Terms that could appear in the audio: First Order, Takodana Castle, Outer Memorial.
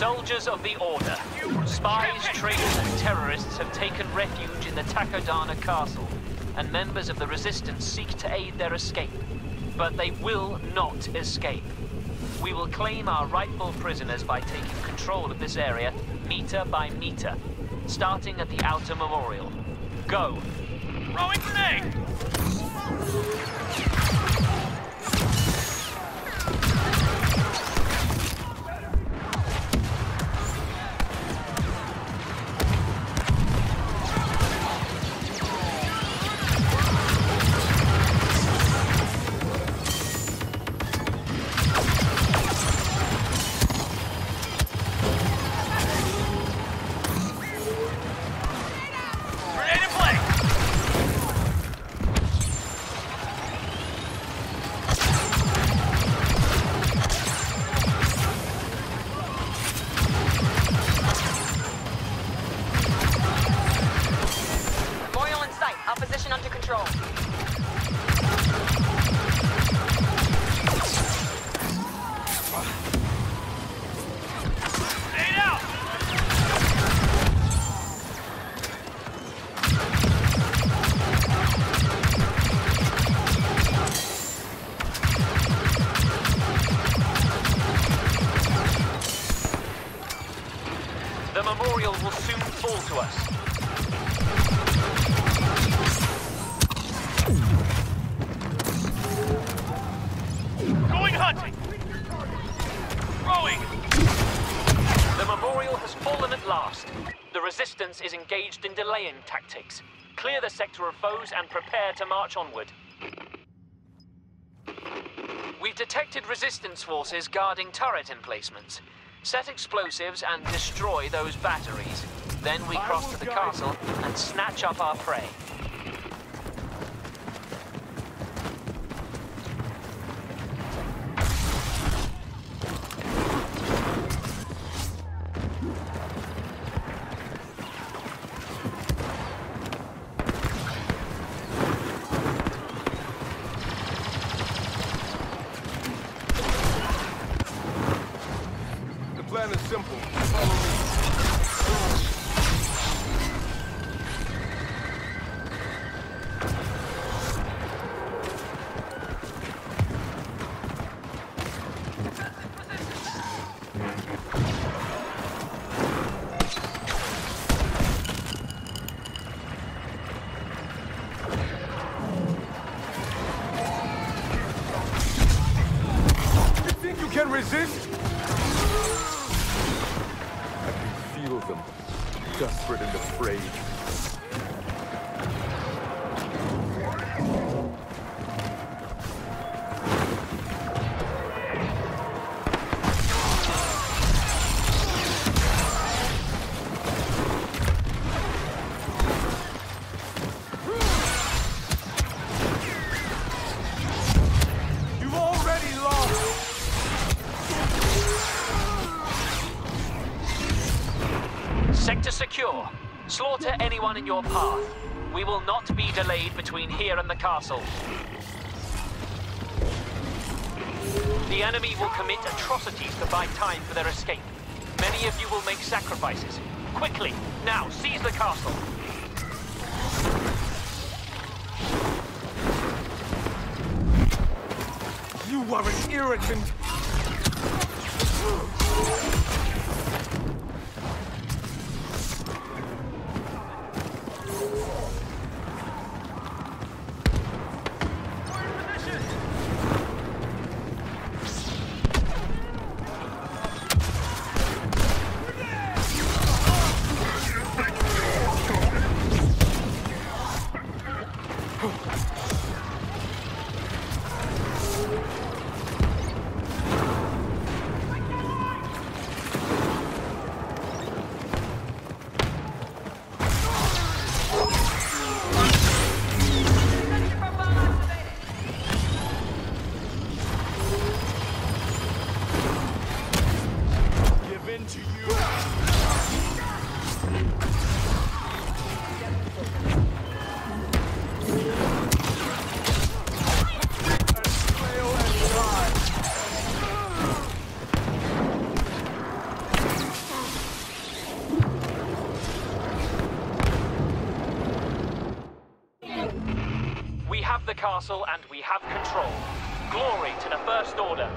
Soldiers of the Order, spies, traitors and terrorists have taken refuge in the Takodana Castle, and members of the Resistance seek to aid their escape. But they will not escape. We will claim our rightful prisoners by taking control of this area, meter by meter, starting at the Outer Memorial. Go! Throwing grenade! The memorial will soon fall to us. Going hunting! Rowing! The memorial has fallen at last. The Resistance is engaged in delaying tactics. Clear the sector of foes and prepare to march onward. We've detected Resistance forces guarding turret emplacements. Set explosives and destroy those batteries. Then we cross to the castle and snatch up our prey. The plan is simple. Follow me. Desperate and afraid. You've already lost. Sector secure. Slaughter anyone in your path. We will not be delayed between here and the castle. The enemy will commit atrocities to buy time for their escape. Many of you will make sacrifices. Quickly, now, seize the castle. You are an irritant. castle and we have control. Glory to the First Order.